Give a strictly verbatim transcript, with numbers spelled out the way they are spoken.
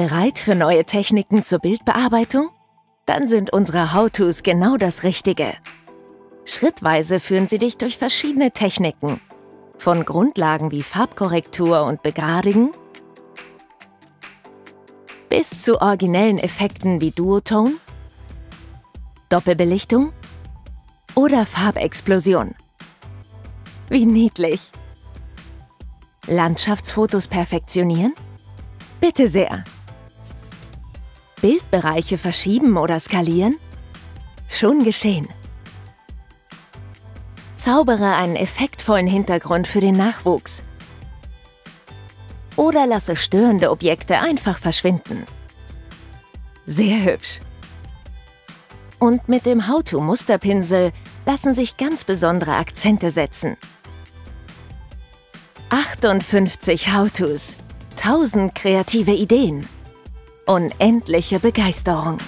Bereit für neue Techniken zur Bildbearbeitung? Dann sind unsere How-Tos genau das Richtige. Schrittweise führen sie dich durch verschiedene Techniken. Von Grundlagen wie Farbkorrektur und Begradigen bis zu originellen Effekten wie Duotone, Doppelbelichtung oder Farbexplosion. Wie niedlich! Landschaftsfotos perfektionieren? Bitte sehr! Bildbereiche verschieben oder skalieren? Schon geschehen! Zaubere einen effektvollen Hintergrund für den Nachwuchs. Oder lasse störende Objekte einfach verschwinden. Sehr hübsch! Und mit dem How-to-Musterpinsel lassen sich ganz besondere Akzente setzen. achtundfünfzig How-Tos, tausend kreative Ideen, unendliche Begeisterung.